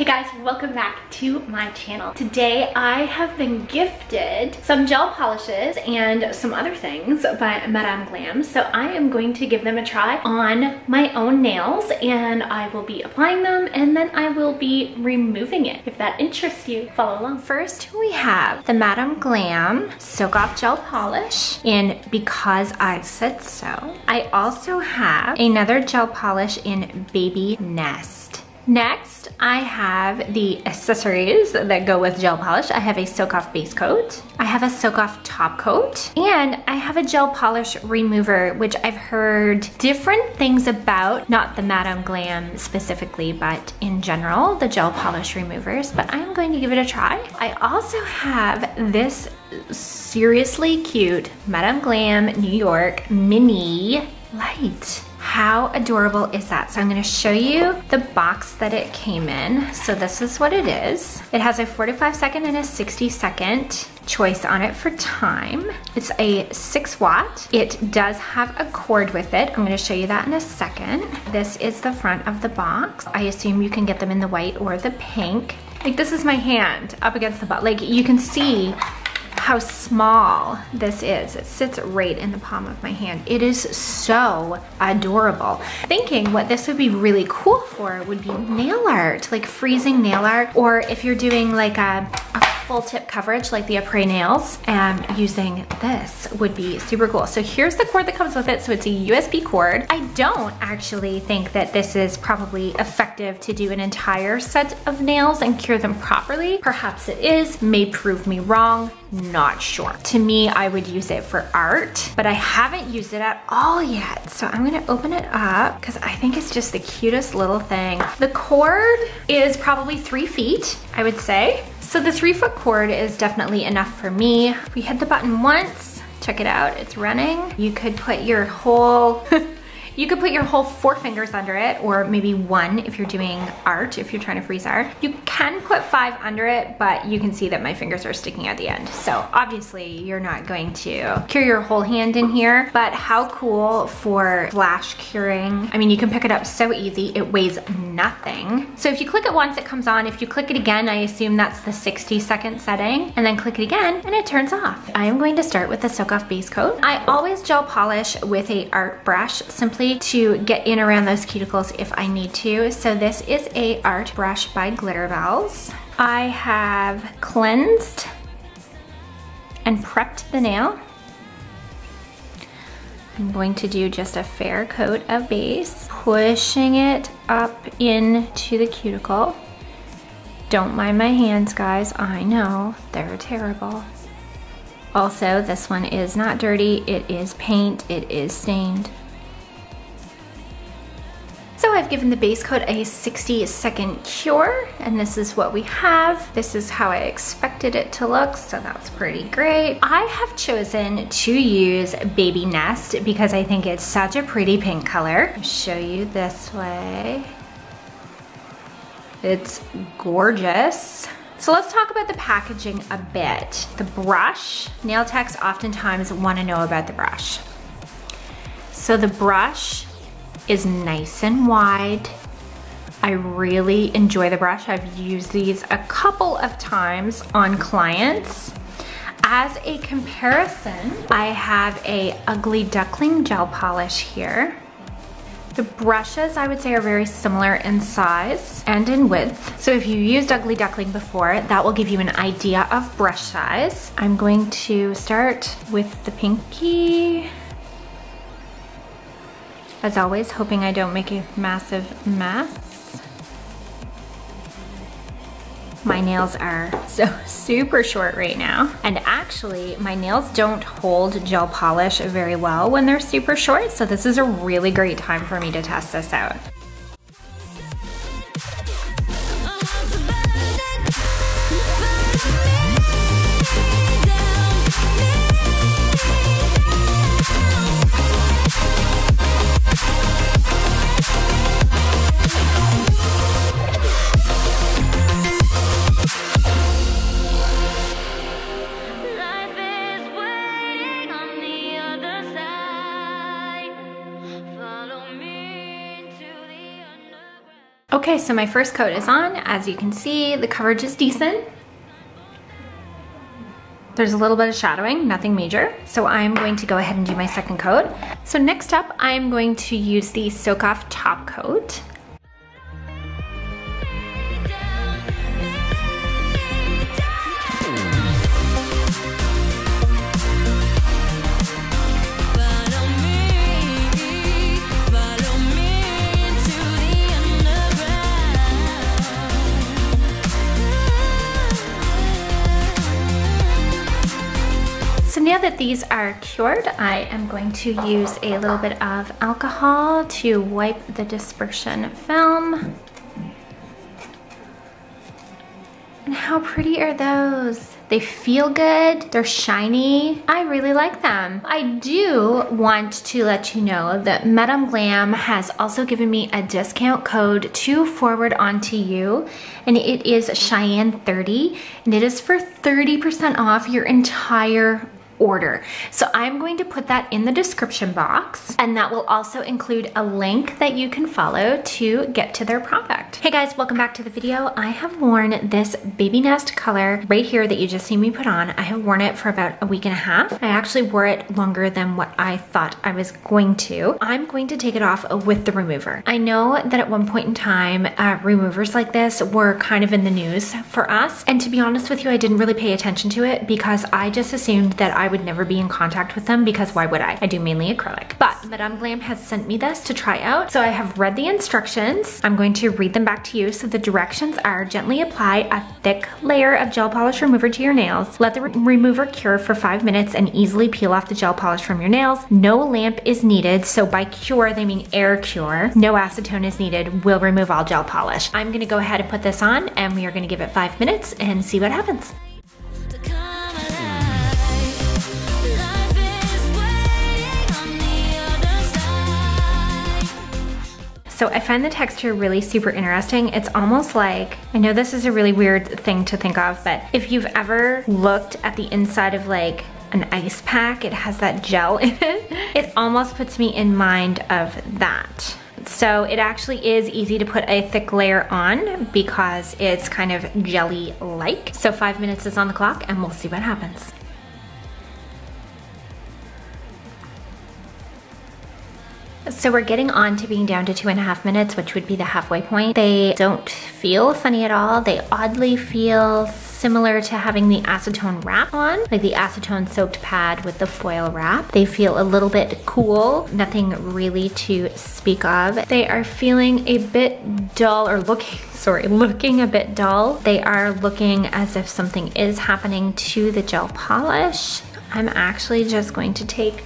Hey guys, welcome back to my channel. Today I have been gifted some gel polishes and some other things by Madam Glam. So I am going to give them a try on my own nails and I will be applying them and then I will be removing it. If that interests you, follow along. First we have the Madam Glam Soak Off Gel Polish in Because I've Said So. I also have another gel polish in Baby Nest. Next, I have the accessories that go with gel polish. I have a soak off base coat. I have a soak off top coat. And I have a gel polish remover, which I've heard different things about, not the Madam Glam specifically, but in general, the gel polish removers, but I'm going to give it a try. I also have this seriously cute Madam Glam New York mini light. How adorable is that? So I'm going to show you the box that it came in. So this is what it is. It has a 45-second and a 60-second choice on it for time. It's a 6 watt. It does have a cord with it. I'm going to show you that in a second. This is the front of the box. I assume you can get them in the white or the pink. Like, this is my hand up against the box. Like, you can see how small this is. It sits right in the palm of my hand. It is so adorable. Thinking what this would be really cool for would be nail art, like freezing nail art, or if you're doing like a full tip coverage like the après nails, using this would be super cool. So here's the cord that comes with it. So it's a USB cord. I don't actually think that this is probably effective to do an entire set of nails and cure them properly. Perhaps it is, may prove me wrong, not sure. To me, I would use it for art, but I haven't used it at all yet. So I'm gonna open it up because I think it's just the cutest little thing. The cord is probably 3 feet, I would say. So the 3-foot cord is definitely enough for me. We hit the button once, check it out, it's running. You could put your whole, you could put your whole 4 fingers under it, or maybe 1 if you're doing art, if you're trying to freeze art. You can put 5 under it, but you can see that my fingers are sticking out the end. So obviously you're not going to cure your whole hand in here, but how cool for flash curing. I mean, you can pick it up so easy, it weighs nothing. So if you click it once, it comes on. If you click it again, I assume that's the 60-second setting, and then click it again and it turns off. I am going to start with the soak off base coat. I always gel polish with a art brush, simply to get in around those cuticles if I need to. So this is a art brush by Glitterbels. I have cleansed and prepped the nail. I'm going to do just a fair coat of base, pushing it up into the cuticle. Don't mind my hands, guys. I know, they're terrible. Also, this one is not dirty. It is paint, it is stained. So I've given the base coat a 60-second cure, and this is what we have. This is how I expected it to look, so that's pretty great. I have chosen to use Baby Nest because I think it's such a pretty pink color. I'll show you this way. It's gorgeous. So let's talk about the packaging a bit. The brush, nail techs oftentimes want to know about the brush. So the brush is nice and wide. I really enjoy the brush. I've used these a couple of times on clients. As a comparison, I have a Ugly Duckling gel polish here. The brushes, I would say, are very similar in size and in width. So if you used Ugly Duckling before, that will give you an idea of brush size. I'm going to start with the pinky. As always, hoping I don't make a massive mess. My nails are so super short right now. And actually, my nails don't hold gel polish very well when they're super short, so this is a really great time for me to test this out. Okay, so my first coat is on. As you can see, the coverage is decent. There's a little bit of shadowing, nothing major. So I'm going to go ahead and do my second coat. So next up, I'm going to use the Soak Off Top Coat. Now that these are cured, I am going to use a little bit of alcohol to wipe the dispersion film. And how pretty are those? They feel good, they're shiny. I really like them. I do want to let you know that Madam Glam has also given me a discount code to forward onto you, and it is Cheyenne30, and it is for 30% off your entire order. So I'm going to put that in the description box, and that will also include a link that you can follow to get to their product. Hey guys, welcome back to the video. I have worn this Baby Nest color right here that you just see me put on. I have worn it for about a week and a half. I actually wore it longer than what I thought I was going to. I'm going to take it off with the remover. I know that at one point in time, removers like this were kind of in the news for us. And to be honest with you, I didn't really pay attention to it because I just assumed that I would never be in contact with them, because why would I? I do mainly acrylic. But Madame Glam has sent me this to try out. So I have read the instructions. I'm going to read them back to you. So the directions are: gently apply a thick layer of gel polish remover to your nails. Let the remover cure for 5 minutes and easily peel off the gel polish from your nails. No lamp is needed. So by cure, they mean air cure. No acetone is needed. We'll remove all gel polish. I'm gonna go ahead and put this on, and we are gonna give it 5 minutes and see what happens. So I find the texture really super interesting. It's almost like, I know this is a really weird thing to think of, but if you've ever looked at the inside of like an ice pack, it has that gel in it. It almost puts me in mind of that. So it actually is easy to put a thick layer on because it's kind of jelly-like. So 5 minutes is on the clock, and we'll see what happens. So we're getting on to being down to 2.5 minutes, which would be the halfway point. They don't feel funny at all. They oddly feel similar to having the acetone wrap on, like the acetone soaked pad with the foil wrap. They feel a little bit cool, nothing really to speak of. They are feeling a bit dull, or looking a bit dull. They are looking as if something is happening to the gel polish. I'm actually just going to take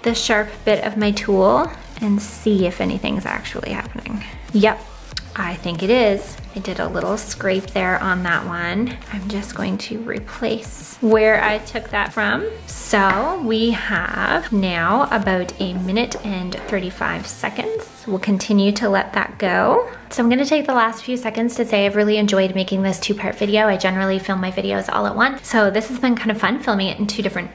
the sharp bit of my tool and see if anything's actually happening. Yep, I think it is. I did a little scrape there on that one. I'm just going to replace where I took that from. So we have now about 1 minute and 35 seconds. We'll continue to let that go. So I'm gonna take the last few seconds to say I've really enjoyed making this two-part video. I generally film my videos all at once, so this has been kind of fun filming it in two different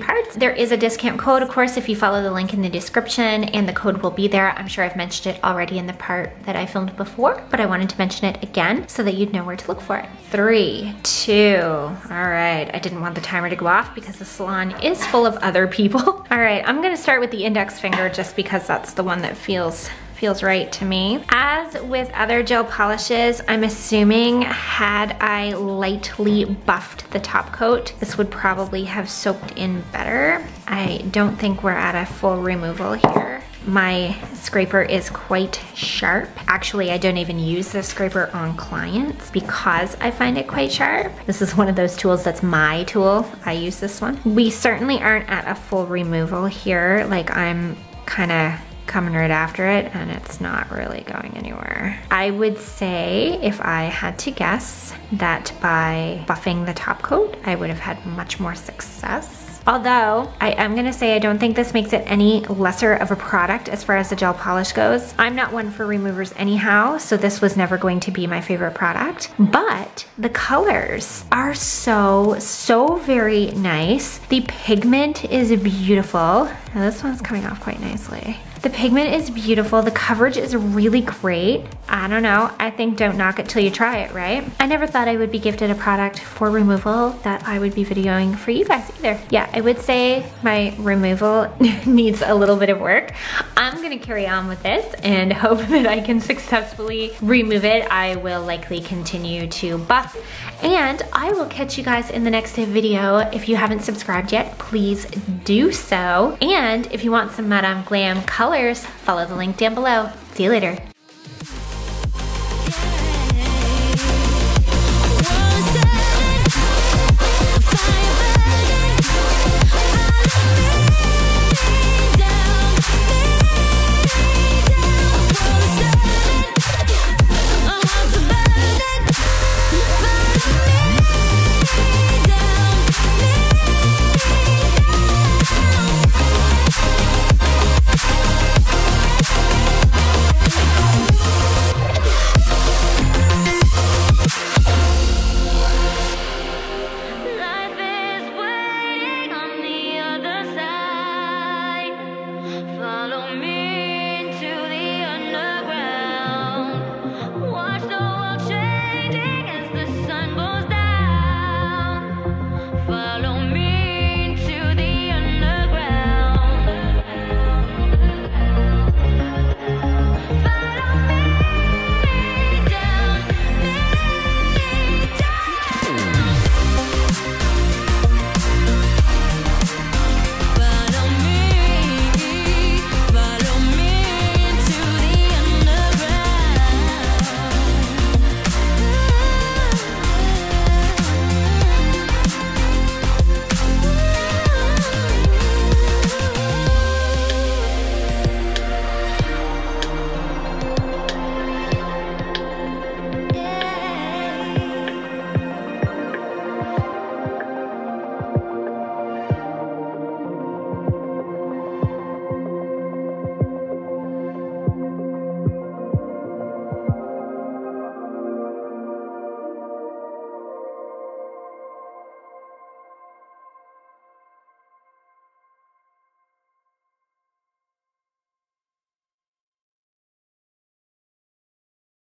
parts. There is a discount code, of course, if you follow the link in the description, and the code will be there. I'm sure I've mentioned it already in the part that I filmed before, but I wanted to mention it again so that you'd know where to look for it. 3, 2, all right. I didn't want the timer to go off because the salon is full of other people. All right, I'm gonna start with the index finger just because that's the one that feels right to me. As with other gel polishes, I'm assuming had I lightly buffed the top coat, this would probably have soaked in better. I don't think we're at a full removal here. My scraper is quite sharp. Actually, I don't even use this scraper on clients because I find it quite sharp. This is one of those tools that's my tool. I use this one. We certainly aren't at a full removal here. Like, I'm kind of coming right after it, and it's not really going anywhere. I would say, if I had to guess, that by buffing the top coat, I would have had much more success. Although, I am gonna say I don't think this makes it any lesser of a product as far as the gel polish goes. I'm not one for removers anyhow, so this was never going to be my favorite product. But the colors are so very nice. The pigment is beautiful. Now this one's coming off quite nicely. The pigment is beautiful. The coverage is really great. I don't know. I think don't knock it till you try it, right? I never thought I would be gifted a product for removal that I would be videoing for you guys either. Yeah, I would say my removal needs a little bit of work. I'm gonna carry on with this and hope that I can successfully remove it. I will likely continue to buff, and I will catch you guys in the next video. If you haven't subscribed yet, please do so. And if you want some Madam Glam colors, follow the link down below. See you later.